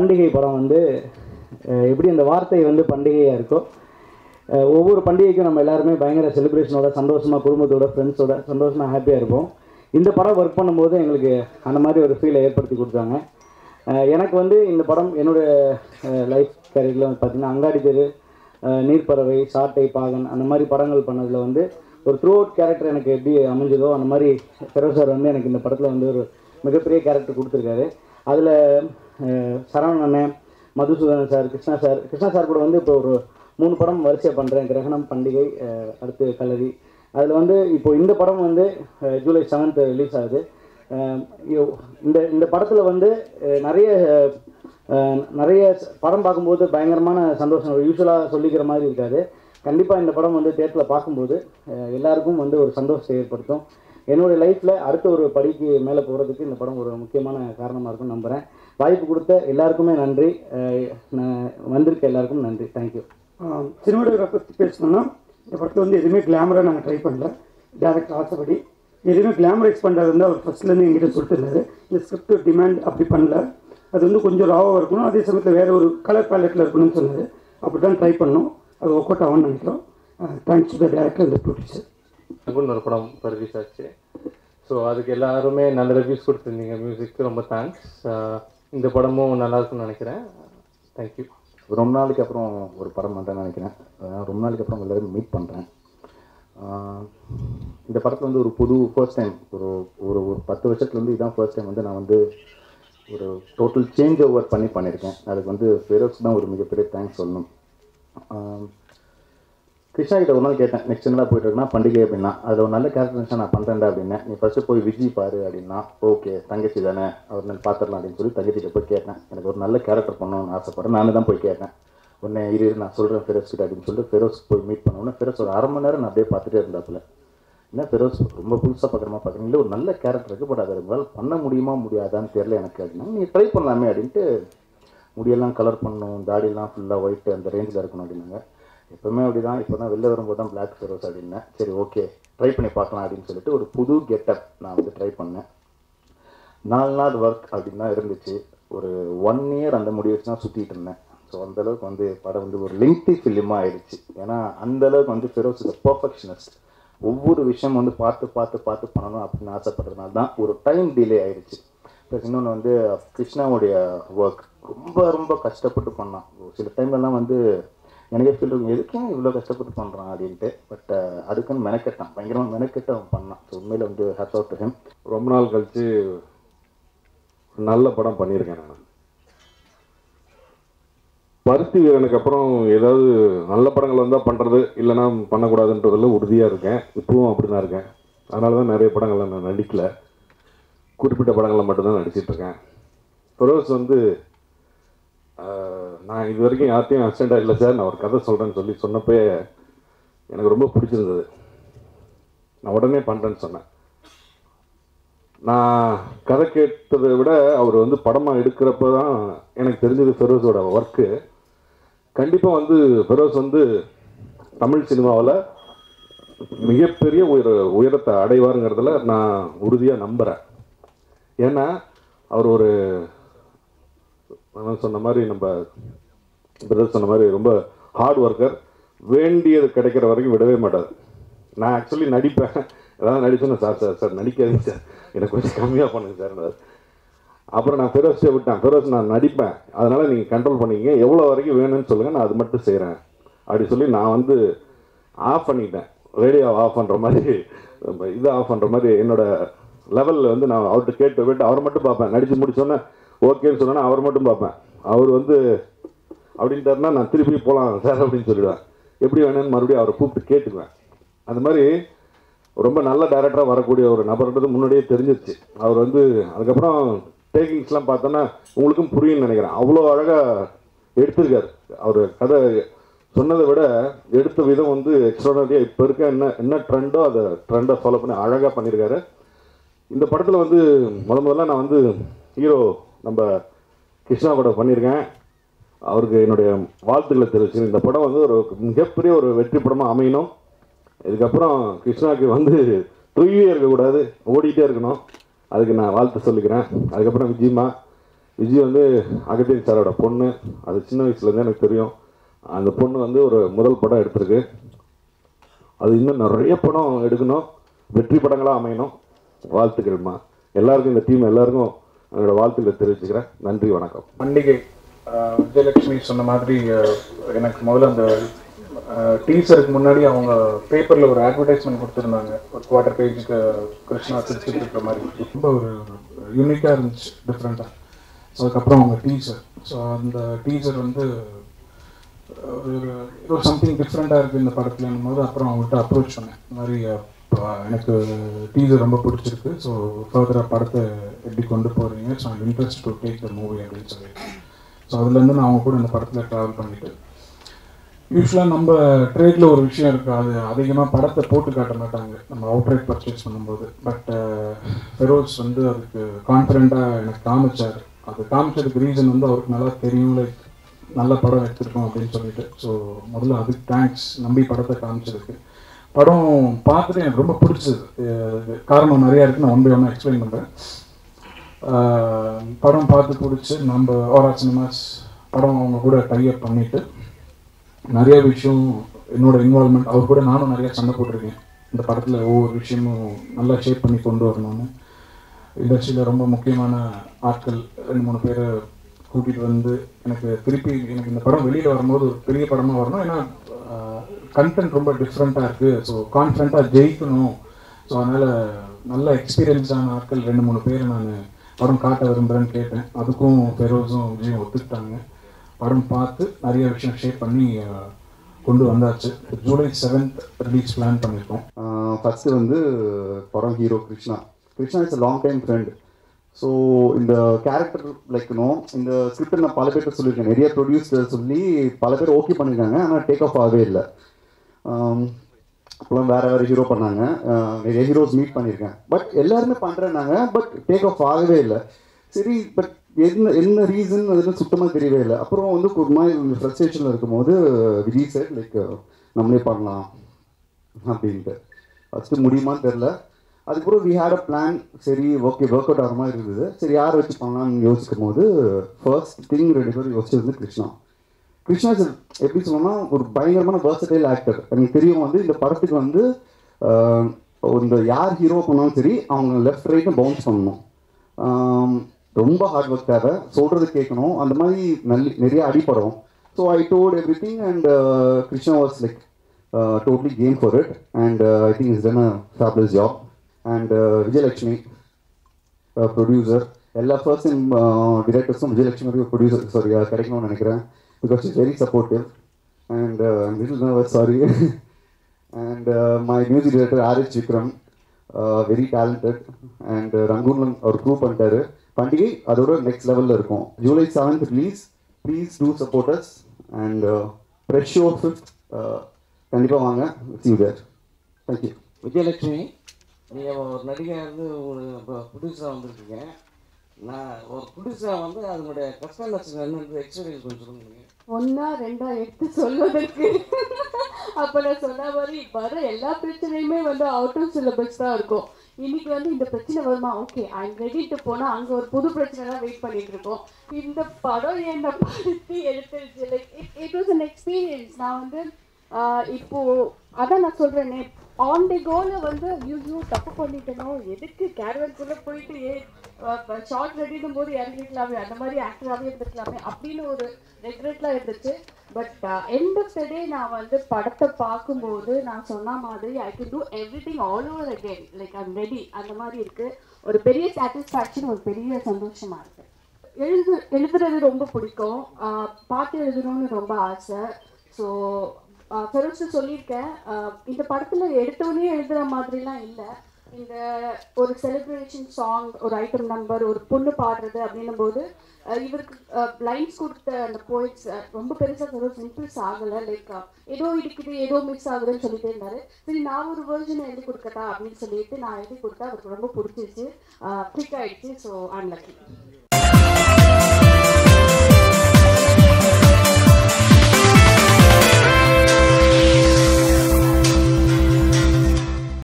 பண்டிகை படம் வந்து எப்படி இந்த வார்த்தை வந்து பண்டிகையாக இருக்கோ, ஒவ்வொரு பண்டிகைக்கும் நம்ம எல்லாருமே பயங்கர செலிப்ரேஷனோட சந்தோஷமாக குடும்பத்தோட ஃப்ரெண்ட்ஸோட சந்தோஷமாக ஹாப்பியாக இருப்போம். இந்த படம் ஒர்க் பண்ணும்போது எங்களுக்கு அந்த மாதிரி ஒரு ஃபீலை ஏற்படுத்தி கொடுத்தாங்க. எனக்கு வந்து இந்த படம் என்னோடய லைஃப் கேரியரில் வந்து பார்த்திங்கன்னா அங்காடி தெரு, நீர் பறவை, சாட்டை பாகன் அந்த மாதிரி படங்கள் பண்ணதில் வந்து ஒரு த்ரூ அவுட் கேரக்டர் எனக்கு எப்படி அமைஞ்சதோ அந்த மாதிரி ஃபெரோஸ் சார் வந்து எனக்கு இந்த படத்தில் வந்து ஒரு மிகப்பெரிய கேரக்டர் கொடுத்துருக்காரு. அதில் சரவணன் அண்ணன், மதுசூதன் சார், கிருஷ்ணா சார், கூட வந்து இப்போ ஒரு 3 படம் வரிசையாக பண்ணுறேன். கிரகணம் பண்டிகை, அடுத்து கலரி. அதில் வந்து இப்போ இந்த படம் வந்து ஜூலை 7 ரிலீஸ் ஆகுது. இந்த இந்த படத்தில் வந்து நிறைய படம் பார்க்கும்போது பயங்கரமான சந்தோஷம் யூஸ்வலாக சொல்லிக்கிற மாதிரி இருக்காது. கண்டிப்பாக இந்த படம் வந்து தேட்டரில் பார்க்கும்போது எல்லாருக்கும் வந்து ஒரு சந்தோஷத்தை ஏற்படுத்தும். என்னுடைய லைஃப்பில் அடுத்த ஒரு படிக்கு மேலே போகிறதுக்கு இந்த படம் ஒரு முக்கியமான காரணமாக இருக்கும்னு நம்புகிறேன். வாய்ப்பு கொடுத்த எல்லாருக்குமே நன்றி, வந்திருக்க எல்லாருக்கும் நன்றி, தேங்க்யூ. சினிமாட்டோகிராஃபி பற்றி பேசணும்னா இந்த படத்தில் வந்து எதுவுமே கிளாமராக நாங்கள் ட்ரை பண்ணல. டேரக்ட் ஆசைப்படி எதுவுமே கிளாமரைஸ் பண்ணுறது வந்து அவர் ஃபஸ்ட்லேருந்து எங்கிட்ட சொல்லிட்டு இருந்தார். இந்த ஸ்கிரிப்ட் டிமாண்ட் அப்படி பண்ணல, அது வந்து கொஞ்சம் ராவாக இருக்கணும், அதே சமயத்தில் வேறு ஒரு கலர் பேலட்டில் இருக்கணும்னு சொன்னார். அப்படி தான் ட்ரை பண்ணோம், அது ஒர்க் அவுட் ஆகும்னு நினைக்கிறோம். தேங்க்ஸ் டு த டேரக்டர் இந்த ப்ரொடியூசர். எனக்குன்னு ஒரு படம் ரிலீஸ் ஆச்சு. ஸோ அதுக்கு எல்லாருமே நல்ல ரிவ்யூஸ் கொடுத்துருந்தீங்க. மியூசிக்கு ரொம்ப தேங்க்ஸ். இந்த படமும் நல்லாயிருக்குன்னு நினைக்கிறேன். தேங்க்யூ. ரொம்ப நாளுக்கு அப்புறம் ஒரு படம் பண்ணுறேன்னு நினைக்கிறேன். ரொம்ப நாளுக்கு அப்புறம் எல்லோரும் மீட் பண்ணுறேன். இந்த படத்தில் வந்து ஒரு புது ஃபர்ஸ்ட் டைம் ஒரு ஒரு ஒரு 10 வருஷத்துலேருந்து இதுதான் ஃபர்ஸ்ட் டைம் வந்து நான் வந்து ஒரு டோட்டல் சேஞ்ச் ஓவர் பண்ணியிருக்கேன். அதுக்கு வந்து ஃபேரோஸ் தான் ஒரு மிகப்பெரிய தேங்க்ஸ் சொல்லணும். கிருஷ்ணா கிட்ட ஒரு நாள் கேட்டேன், நெக்ஸ்ட் என்னடா போய்ட்டு இருக்குன்னா பண்டிகை அப்படின்னா, அதில் ஒரு நல்ல கேரக்டர் நான் பண்ணுறேன்டா அப்படின்னா, நீ ஃபஸ்ட்டு போய் விஜய் பாரு அப்படின்னா, ஓகே தங்கச்சி தானே அவர் நான் பார்த்துடலாம் அப்படின்னு சொல்லி தங்கச்சிகிட்ட போய் கேட்டேன். எனக்கு ஒரு நல்ல கேரக்டர் பண்ணணும்னு ஆசைப்பட்றேன், நானும் தான் போய் கேட்டேன். உடனே இரு நான் சொல்கிறேன் ஃபெரோஸ் கிட்ட அப்படின்னு சொல்லிட்டு ஃபெரோஸ் போய் மீட் பண்ணோன்னா ஃபெரோஸ் ஒரு 1/2 மணி நேரம் நான் அப்படியே பார்த்துட்டே இருந்தாப்புல. ஏன்னா ஃபெரோஸ் ரொம்ப புதுசாக பார்க்குறமா பார்க்குறீங்க, இல்லை ஒரு நல்ல கேரக்டர் இருக்குது, பட் அதை உங்களால் பண்ண முடியுமா முடியாதான்னு தெரியல எனக்கு அப்படின்னா, நீங்கள் ட்ரை பண்ணலாமே அப்படின்ட்டு. முடியெல்லாம் கலர் பண்ணணும், தாடிலாம் ஃபுல்லாக ஒயிட்டு அந்த ரேஞ்சில் இருக்கணும் அப்படின்னாங்க. எப்போவுமே அப்படி தான், இப்போ தான் வெளில வரும்போது தான் பிளாக் ஃபெரோஸ் அப்படின்னேன். சரி ஓகே ட்ரை பண்ணி பார்க்கலாம் அப்படின்னு சொல்லிட்டு ஒரு புது கெட்டப் நான் வந்து ட்ரை பண்ணேன். 4 நாள் ஒர்க் அப்படின்னா இருந்துச்சு. ஒரு 1 இயர் அந்த முடிவு வச்சு தான் சுற்றிட்டு இருந்தேன். ஸோ அந்தளவுக்கு வந்து படம் வந்து ஒரு லெங்க்தி ஃபிலிமாக ஆயிடுச்சு. ஏன்னா அந்தளவுக்கு வந்து ஃபெரோஸ் இஸ் பர்ஃபெக்ஷனிஸ்ட். ஒவ்வொரு விஷயம் வந்து பார்த்து பார்த்து பார்த்து பண்ணணும் அப்படின்னு ஆசைப்படுறதுனால தான் ஒரு டைம் டிலே ஆயிடுச்சு. ப்ளஸ் இன்னொன்று வந்து கிருஷ்ணாவுடைய ஒர்க் ரொம்ப ரொம்ப கஷ்டப்பட்டு பண்ணான். சில டைம்லலாம் வந்து எனக்கே ஃபீல் இருக்கும், எதுக்கே இவ்வளோ கஷ்டப்பட்டு பண்ணுறான் அப்படின்ட்டு. பட் அதுக்குன்னு மெனக்கட்டான், பயங்கரமாக மெனக்கட்டு அவன் பண்ணான். ஸோ உண்மையில் வந்து ஹேட்ஸ் ஆஃப் டு ஹிம். ரொம்ப நாள் கழித்து நல்ல படம் பண்ணியிருக்கேன் நான். பருத்தி வீரனுக்கு அப்புறம் ஏதாவது நல்ல படங்கள் வந்தால் பண்ணுறது, இல்லைனா பண்ணக்கூடாதுன்றதில் உறுதியாக இருக்கேன். இப்பவும் அப்படி தான் இருக்கேன். அதனால தான் நிறைய படங்களில் நான் நடிக்கலை, குறிப்பிட்ட படங்களில் மட்டும்தான் நடிச்சிட்ருக்கேன். ஃபெரோஸ் வந்து நான் இது வரைக்கும் யார்ட்டையும் அசிஸ்டண்டாக இல்லை சார், நான் ஒரு கதை சொல்கிறேன்னு சொன்னப்போ எனக்கு ரொம்ப பிடிச்சிருந்தது. நான் உடனே பண்ணுறேன்னு சொன்னேன். நான் கதை கேட்டதை விட அவர் வந்து படமாக எடுக்கிறப்ப தான் எனக்கு தெரிஞ்சது ஃபெரோஸோட ஒர்க்கு. கண்டிப்பாக வந்து ஃபெரோஸ் வந்து தமிழ் சினிமாவில் மிகப்பெரிய உயரத்தை அடைவாருங்கிறதுல நான் உறுதியாக நம்புகிறேன். ஏன்னா அவர் ஒரு நான் சொன்ன மாதிரி நம்ம பிரதர் சொன்ன மாதிரி ரொம்ப ஹார்ட் ஒர்க்கர். வேண்டியது கிடைக்கிற வரைக்கும் விடவே மாட்டார். நான் ஆக்சுவலி நடிப்பேன், ஏதாவது நடிச்சேன்னா சார் சார் சார் நடிக்காதீங்க சார், எனக்கு கொஞ்சம் கம்மியாக பண்ணுங்க சார். அப்புறம் நான் ஃபெரோஸை விட்டேன், ஃபெரோஸ் நான் நடிப்பேன், அதனால் நீங்கள் கண்ட்ரோல் பண்ணிக்கிங்க, எவ்வளோ வரைக்கும் வேணும்னு சொல்லுங்கள், நான் அது மட்டும் செய்கிறேன் அப்படி சொல்லி நான் வந்து ஆஃப் பண்ணிக்கிட்டேன். ரேடியோவை ஆஃப் பண்ணுற மாதிரி, இதை ஆஃப் பண்ணுற மாதிரி என்னோடய லெவலில் வந்து நான் அவர்கிட்ட கேட்டு போய்ட்டு அவர் மட்டும் பார்ப்பேன். நடித்து முடிச்சோன்னே ஓகேன்னு சொன்னேன்னா அவர் மட்டும் பார்ப்பேன். அவர் வந்து அப்படின்ட்டாருன்னா நான் திருப்பி போகலாம் சார் அப்படின்னு சொல்லிடுவேன். எப்படி வேணும்னு மறுபடியும் அவரை கூப்பிட்டு கேட்டுக்குவேன். அந்த மாதிரி ரொம்ப நல்ல டேரக்டராக வரக்கூடிய ஒரு நபர்ன்றது முன்னாடியே தெரிஞ்சிருச்சு. அவர் வந்து அதுக்கப்புறம் டேக்கிங்ஸ்லாம் பார்த்தோன்னா உங்களுக்கும் புரியும்னு நினைக்கிறேன். அவ்வளோ அழகாக எடுத்திருக்காரு. அவர் கதை சொன்னதை விட எடுத்த விதம் வந்து எக்ஸ்ட்ராடனரியாக இப்போ இருக்க என்ன ட்ரெண்டோ அதை ட்ரெண்டை ஃபாலோ பண்ணி அழகாக பண்ணியிருக்காரு. இந்த படத்தில் வந்து முதல்ல நான் வந்து ஹீரோ நம்ம கிருஷ்ணா கூட பண்ணியிருக்கேன். அவருக்கு என்னுடைய வாழ்த்துக்களை தெரிவிச்சு. இந்த படம் வந்து ஒரு மிகப்பெரிய ஒரு வெற்றி படமாக அமையணும். இதுக்கப்புறம் கிருஷ்ணாவுக்கு வந்து தூயே இருக்கக்கூடாது, ஓடிக்கிட்டே இருக்கணும். அதுக்கு நான் வாழ்த்து சொல்லிக்கிறேன். அதுக்கப்புறம் விஜய்மா விஜய் வந்து அகதின் சாரோட பொண்ணு, அது சின்ன வயசுலேருந்து எனக்கு தெரியும். அந்த பொண்ணு வந்து ஒரு முதல் படம் எடுத்திருக்கு. அது இன்னும் நிறைய படம் எடுக்கணும், வெற்றி படங்களாக அமையணும். வாழ்த்துக்கள்மா. எல்லாருக்கும், இந்த டீம் எல்லாருக்கும் என்னோடய வாழ்த்துக்கள் தெரிவிச்சுக்கிறேன். நன்றி, வணக்கம். பண்டிகை விஜயலட்சுமி சொன்ன மாதிரி எனக்கு முதல்ல அந்த டீச்சருக்கு முன்னாடி அவங்க பேப்பரில் ஒரு அட்வர்டைஸ்மெண்ட் கொடுத்துருந்தாங்க. ஒரு குவார்டர் பேஜுக்கு கிருஷ்ணா திருச்சிட்டு இருக்கிற மாதிரி ரொம்ப ஒரு யூனிக்காக இருந்துச்சு, டிஃப்ரெண்ட்டாக. ஸோ அதுக்கப்புறம் அவங்க டீச்சர், ஸோ அந்த டீச்சர் வந்து ஒரு சம்திங் டிஃப்ரெண்ட்டாக இருக்குது இந்த படத்துலன்னும் போது அப்புறம் அவங்ககிட்ட அப்ரோச் பண்ணேன். இந்த மாதிரி எனக்கு டீச்சர் ரொம்ப பிடிச்சிருக்கு, ஸோ ஃபர்தராக படத்தை எப்படி கொண்டு போகிறீங்க, so I'm interest to take the movie அப்படின்னு சொல்லியிருக்கேன். ஸோ அதுலேருந்து நான் அவங்க கூட இந்த படத்தில் ட்ராவல் பண்ணிவிட்டு யூஸ்வலாக நம்ம ட்ரேடில் ஒரு விஷயம் இருக்குது, அது அதிகமாக படத்தை போட்டு காட்ட மாட்டாங்க நம்ம அவுட்ரேட் பர்ச்சேஸ் பண்ணும்போது. பட் ஃபெரோஸ் வந்து அதுக்கு கான்ஃபிடெண்ட்டாக எனக்கு காமிச்சார். அது காமிச்சதுக்கு ரீசன் வந்து அவருக்கு நல்லா தெரியும், லைக் நல்ல படம் எடுத்திருக்கோம் அப்படின்னு சொல்லிட்டு. ஸோ முதல்ல அதுக்கு தேங்க்ஸ், நம்பி படத்தை காமிச்சிருக்கு. படம் பார்த்துட்டு எனக்கு ரொம்ப பிடிச்சது, காரணம் நிறையா இருக்குது, நான் ஒன்று ஒன்று எக்ஸ்பிளைன் பண்ணுறேன். படம் பார்த்து பிடிச்சி நம்ம ஓரா சினிமாஸ் படம் அவங்க கூட டைப் பண்ணிவிட்டு நிறைய விஷயம் என்னோடய இன்வால்மெண்ட் அவர் கூட நானும் நிறையா சண்டை போட்டிருக்கேன். இந்த படத்தில் ஒவ்வொரு விஷயமும் நல்லா ஷேர் பண்ணி கொண்டு வரணும்னு இண்டஸ்ட்ரியில் ரொம்ப முக்கியமான ஆட்கள் 2-3 பேரை கூட்டிகிட்டு வந்து எனக்கு திருப்பி எனக்கு இந்த படம் வெளியில் வரும்போது ஒரு பெரிய படமாக வரணும். ஏன்னா கண்டென்ட் ரொம்ப டிஃப்ரெண்ட்டாக இருக்குது, ஸோ கான்ஃபிடெண்ட்டாக ஜெயிக்கணும். ஸோ அதனால் நல்ல எக்ஸ்பீரியன்ஸான ஆட்கள் 2-3 பேரை நான் படம் காட்ட விரும்புகிறேன்னு கேட்டேன். அதுக்கும் ஃபெரோஸும் விஜயும் ஒத்துக்கிட்டாங்க. படம் பார்த்து நிறைய விஷயம் ஷேர் பண்ணி கொண்டு வந்தாச்சு. ஜூலை 7 ரிலீஸ் பிளான் பண்ணியிருக்கோம். ஃபஸ்ட்டு வந்து படம் hero Krishna. Krishna is a long time friend. So இந்த கேரக்டர் லைக்னும் இந்த ஸ்கிரிப்டை நான் பல பேர்கிட்ட சொல்லியிருக்கேன், நிறைய ப்ரொடியூசர் சொல்லி பல பேர் ஓகே பண்ணியிருக்காங்க, ஆனால் டேக் ஆஃப் ஆகவே இல்லை. அப்போலாம் வேறு வேறு ஹீரோ பண்ணாங்க, நிறைய ஹீரோஸ் மீட் பண்ணியிருக்கேன். பட் எல்லாருமே பண்ணுறேன்னாங்க, பட் டேக் ஆஃப் ஆகவே இல்லை. சரி, பட் என்ன ரீசன் அதுன்னு சுத்தமாக தெரியவே இல்லை. அப்புறம் வந்து ஒரு மாதிரி ஃப்ரெஸ்ட்ரேஷனில் இருக்கும்போது விஜய் சார் லைக் நம்மளே பண்ணலாம் அப்படின்ட்டு ஃபஸ்ட்டு முடியுமான்னு தெரில. அதுக்கப்புறம் வி ஹேட் அ பிளான். சரி, ஓகே, ஒர்க் அவுட் ஆகிற மாதிரி இருந்தது. சரி, யார் வச்சு பண்ணலாம்னு யோசிக்கும் போது ஃபர்ஸ்ட் திங் 2 பேர் யோசிச்சிருந்து கிருஷ்ணா. கிருஷ்ணா சார் எப்படி சொன்னோம்னா ஒரு பயங்கரமான வேர்சடைல் ஆக்டர். எனக்கு தெரியும் வந்து இந்த படத்துக்கு வந்து இந்த யார் ஹீரோ பண்ணாலும் சரி அவங்க லெஃப்ட் ரைட்டும் பவுன்ஸ் பண்ணணும். ரொம்ப ஹார்ட் ஒர்க் தேவை, சொல்கிறது கேட்கணும். அந்த மாதிரி நிறைய அடிப்படும். So I told everything and Krishna was like totally game for it and I think is done a fabulous job. And Vijayalakshmi producer, எல்லா ஃபர்ஸ்ட் டைம் டிரெக்டர்ஸும் விஜயலக்ஷ்மி ப்ரொடியூசர் சாரி கிடைக்கணும்னு நினைக்கிறேன். Because is very supportive and little nervous sorry. And my music director RH Vikram, very talented. And ரங்கூன்ல அவர் prove பண்ணிட்டாரு. பண்டிகை அதோட next லெவலில் இருக்கும். July 7 release. Please do support us and fresh show 5 கண்டிப்பாக வாங்க. See you there. Thank you. Vijayalakshmi, நீங்கள் ஒரு நடிகையாக இருந்து ஒரு ப்ரொடியூசராக வந்துருக்கீங்க. நான் ஒரு ப்ரொடியூசராக வந்து அதனுடைய கஷ்டங்கள் என்னென்னு எக்ஸ்பீரியன்ஸ் கொஞ்சம் சொல்லுங்க. 1-2 எடுத்து சொல்வதற்கு அப்போ நான் சொன்ன மாதிரி வர எல்லா பிரச்சனையுமே வந்து அவுட் ஆஃப் சிலபஸ் தான் இருக்கும். இன்னைக்கு வந்து இந்த பிரச்சனை வருமா, ஓகே ஐம் ரெடிட்டு போனால் அங்கே ஒரு புது பிரச்சனை தான் வெயிட் பண்ணிட்டு இருக்கோம். இந்த படம் என்னை படுத்தி எடுத்துருச்சு. Like it was an experience. நான் வந்து இப்போது அதான் நான் சொல்கிறேன்னே, ஆன் தி கோல வந்து ஐயோ தப்பு பண்ணிட்டனோ, எதுக்கு கேரவன்குள்ளே போயிட்டு ஷார்ட் ரெடிடும் போது இறங்கிக்கலாமே, அந்த மாதிரி ஆக்டராகவே இருந்துக்கலாமே அப்படின்னு ஒரு ரெக்ரெட்லாம் இருந்துச்சு. But end of the day நான் வந்து படத்தை பார்க்கும்போது நான் சொன்ன மாதிரி I can do everything all over again, like I'm ready, அந்த மாதிரி இருக்குது. ஒரு பெரிய சாட்டிஸ்ஃபேக்ஷன், ஒரு பெரிய சந்தோஷமாக இருக்குது. எழுதுறது ரொம்ப பிடிக்கும், பாட்டு எழுதணும்னு ரொம்ப ஆசை. ஸோ ஃபெரோஸ் சொல்லியிருக்கேன், இந்த படத்தில் எடுத்தோடனே எழுதுகிற மாதிரிலாம் இல்லை. இந்த ஒரு செலிப்ரேஷன் சாங், ஒரு ஐட்டம் நம்பர், ஒரு பொண்ணு பாடுறது அப்படின்னும் போது இவருக்கு லைன்ஸ் கொடுத்த அந்த போயிட்ஸ் ரொம்ப பெருசாக ஃபெரோஸ் இன்ஃப்ளூன்ஸ் ஆகலை. லைக் ஏதோ இருக்குது, ஏதோ மிஸ் ஆகுதுன்னு சொல்லிட்டு இருந்தாரு. சரி, நான் ஒரு வேர்ஷனை எழுதி கொடுக்கட்டா அப்படின்னு சொல்லிட்டு நான் எழுதி கொடுத்தா அவருக்கு ரொம்ப பிடிச்சிருச்சு, கிளிக் ஆகிடுச்சு. So I'm lucky.